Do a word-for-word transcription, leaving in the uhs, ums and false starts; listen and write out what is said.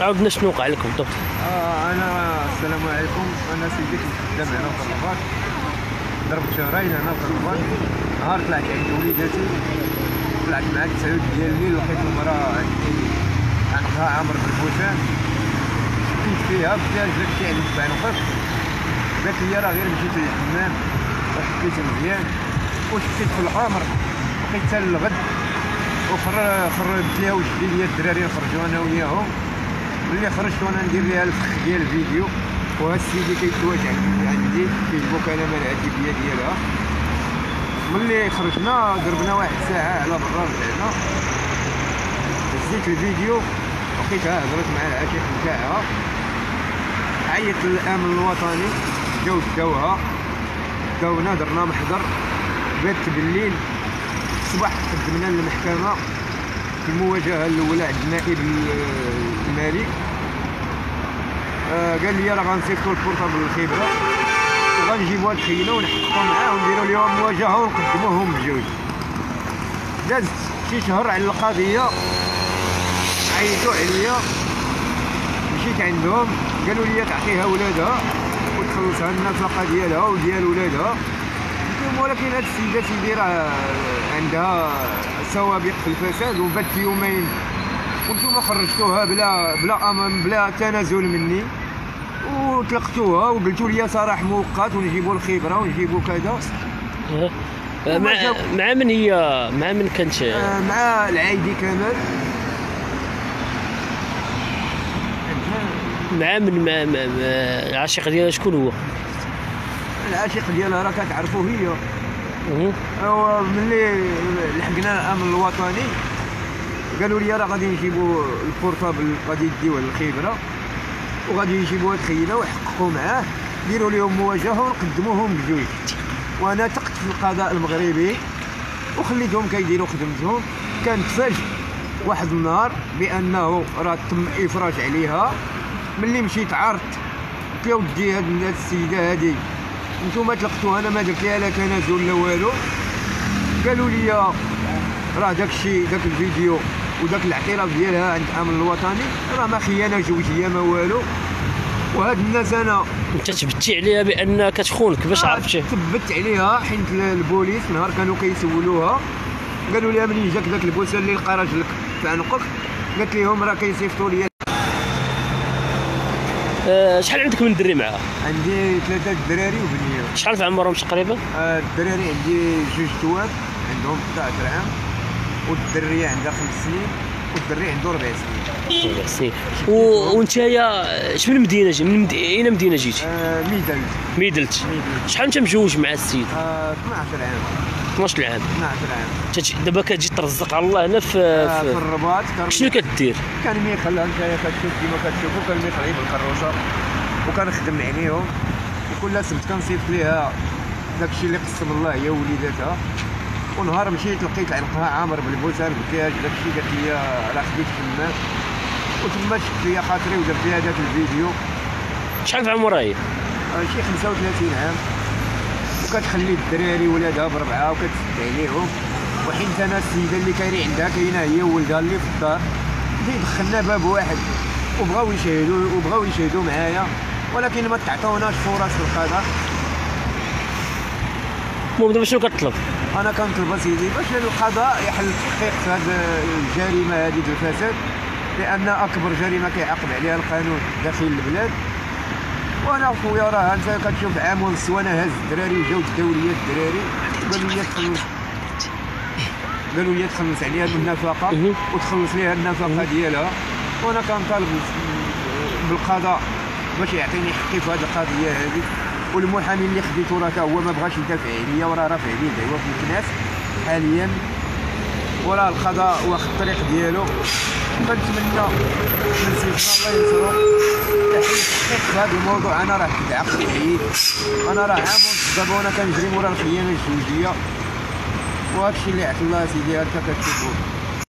عاودنا شنو وقع لكم بالضبط؟ آه انا السلام عليكم، انا سيدي كنت خدام هنا في الرباط، ضربت شهرين هنا في الرباط. نهار طلعت عند وليداتي، طلعت معاك تسعود ديال الليل، لقيت المراه عندي عنقها عامر بالبوشان، شكيت فيها بزاف، جات لي عند بعين خفت، قالت لي راه غير مشيت للحمام وحكيت مزيان، وشكيت في العامر، لقيت حتى الغد، وخرجت ليها وجدي ليا الدراري نخرجوا انا وياهم، ملي خرجت وانا ندير ليها الفخ ديال الفيديو، وها السيدي كيتواجع عندي كيجبو كلام العتيبيه ديالها. ملي خرجنا ضربنا واحد ساعه على برا، رجعنا هزيت الفيديو لقيتها هضرت مع العتيق نتاعها، عيط للامن الوطني، جاو داوها، داونا درنا محضر، بات بالليل. الصباح قدمنا للمحكمه في المواجهه الاولى عند النائب المالي، آه قال لي راه غنصيفطو البورطابل للخبره وغنجيبوها تخينه ونحققو معاه ونديرو ليهم مواجهه ونقدموهم بجوج. دازت شي شهر على القضيه، عيطو عليا، مشيت عندهم قالوا لي تعطيها ولادها وتخلصها النفقه ديالها وديال ولادها، ولكن هاد السيدة سيدي راه عندها سوابق في الفساد وبات يومين، وانتوما خرجتوها بلا بلا أمام بلا تنازل مني، وطلقتوها وقلتوا لي سراح مؤقت ونجيبوا الخبرة ونجيبوا كذا. مع مع من هي؟ مع من كانت؟ مع العايدي كمال. مع من؟ مع العاشق ديالها شكون هو؟ العاشق ديالها راه كتعرفو هي. ايوا ملي لحقنا الامن الوطني قالوا لي راه غادي نجيبو البورطابل، غادي يديوه للخبره وغادي يجيبوها تخيله ويحققوا معاه، ديروا لهم مواجهه ونقدموهم بجوج. وانا ثقت في القضاء المغربي وخليتهم كيديروا خدمتهم. كنتفاجئ واحد النهار بانه راه تم افراج عليها. ملي مشيت عرضت يا ودي هاد السيده هادي نتوما طلقتوها، انا ما درت ليها لا تنازل لا والو، قالوا لي راه داكشي داك الفيديو وداك الاعتراف ديالها عند الامن الوطني راه ما خيانه جوجيه ما والو، وهاد الناس انا انت تبتي عليها بانها كتخونك باش عرفتي؟ تبت عليها حيت البوليس نهار كانوا كيسولوها قالوا لها منين جاك داك البوسه اللي لقى راجلك في عنقك، قالت لهم راه كيصيفطوا لي. أه شحال عندك من دري معاها؟ عندي ثلاثة دراري وبنيه. شحال في عمرهم تقريبا؟ أه الدراري عندي جوج تواب عندهم حداش عام، والدريه عندها خمس سنين، والدري عنده أربع سنين. أربع سنين. و... ونتايا اش من مدينة جي؟ من مد... أين مدينة جيتي؟ أه ميدلت. ميدلت. شحال أنت مجوج مع السيد؟ أه اثنا عشر عام. اثنا عشر عام. اثنا عشر عام. تج... دابا كتجي ترزق على الله هنا في آه في الرباط. شنو كدير؟ كنميخل هكايا كتشوف كيما كتشوفوا، كنميخل غير بالكروشه وكنخدم عليهم، وكل سبت كنصيفط ليها داكشي اللي قسم الله هي وليداتها. ونهار مشيت لقيت عنقها عامر بالبوسان بكاج داكشي، قالت لي راه خديت تماك، وتما شفت فيا خاطري ودرت ليها داك الفيديو. شحال في عمرها هي؟ شي خمسة وثلاثين عام. كتخلي الدراري ولادها بربعه وكتسد عليهم، وحيت انا السيده اللي كاين عندها كاينه هي وولدها اللي في الدار، اللي دخلنا باب واحد وبغاو يشهدوا وبغاو يشهدوا معايا، ولكن ما تعطوناش فرص في القضاء. المهم دابا شنو كتطلب؟ انا كنطلب سيدي باش القضاء يحل التحقيق في هذه الجريمه هذه ديال الفساد، لان اكبر جريمه كيعاقب عليها القانون داخل البلاد. وانا خويا راه انت كتشوف عام ونص وانا هاز الدراري وجاو داو ليا الدراري، قالوا لي تخلص قالوا لي تخلص عليها بالنفقه وتخلص ليها النفقه ديالها، وانا كنطالب بالقضاء باش يعطيني حقي في هذه القضيه هذه. والمحامي اللي خديته راه هو ما بغاش يدافع عليا، وراه رافع لي دعوى في الكناس حاليا، وراه القضاء واخد الطريق ديالو. كنتمنى من سيدنا الله ينصرو يحل التحقيق في هذا الموضوع. انا راه كنت عاقل حييت، انا راه عام ونص دابا وانا كنجري مورا الخيانه الزوجيه، وهادشي اللي عطا الله سيدي هكا كتشوفو.